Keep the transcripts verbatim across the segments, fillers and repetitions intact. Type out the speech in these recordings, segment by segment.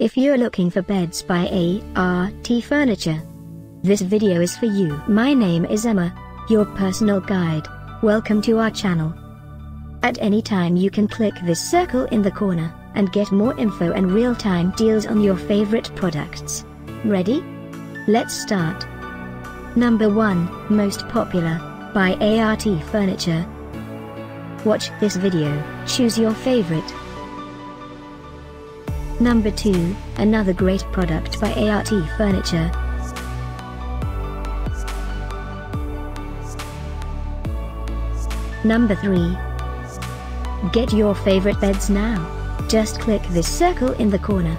If you're looking for beds by A R T Furniture, this video is for you. My name is Emma, your personal guide. Welcome to our channel. At any time you can click this circle in the corner, and get more info and real-time deals on your favorite products. Ready? Let's start. Number one, Most Popular, by A R T Furniture. Watch this video, choose your favorite. Number two, Another great product by A R T Furniture. Number three. Get your favorite beds now. Just click this circle in the corner.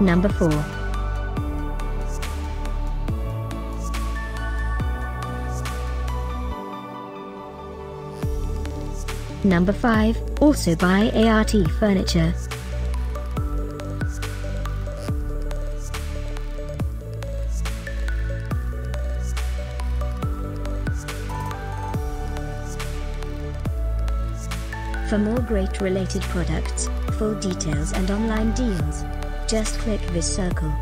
Number four. Number five, also by A R T Furniture. For more great related products, full details and online deals, just click this circle.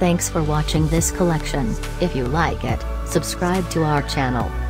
Thanks for watching this collection. If you like it, subscribe to our channel.